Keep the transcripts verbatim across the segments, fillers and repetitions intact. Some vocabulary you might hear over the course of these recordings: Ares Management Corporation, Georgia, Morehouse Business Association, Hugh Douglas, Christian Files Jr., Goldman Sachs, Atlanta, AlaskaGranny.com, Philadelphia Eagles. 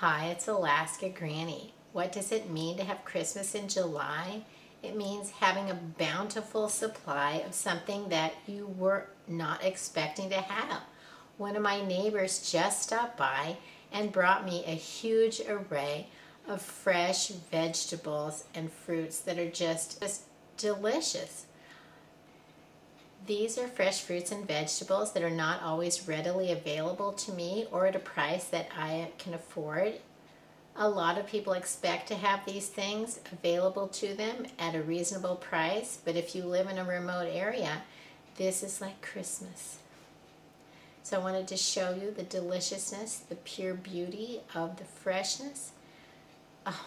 Hi, it's Alaska Granny. What does it mean to have Christmas in July? It means having a bountiful supply of something that you were not expecting to have. One of my neighbors just stopped by and brought me a huge array of fresh vegetables and fruits that are just, just delicious. These are fresh fruits and vegetables that are not always readily available to me or at a price that I can afford. A lot of people expect to have these things available to them at a reasonable price, but if you live in a remote area, this is like Christmas. So I wanted to show you the deliciousness, the pure beauty of the freshness. Oh,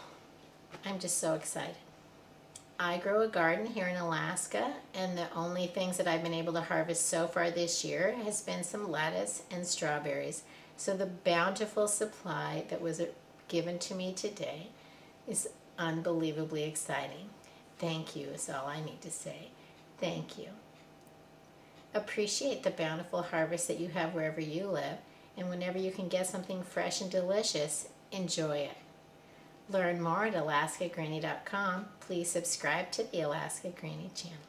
I'm just so excited. I grow a garden here in Alaska, and the only things that I've been able to harvest so far this year has been some lettuce and strawberries. So the bountiful supply that was given to me today is unbelievably exciting. Thank you is all I need to say. Thank you. Appreciate the bountiful harvest that you have wherever you live, and whenever you can get something fresh and delicious, enjoy it. Learn more at Alaska Granny dot com. Please subscribe to the Alaska Granny channel.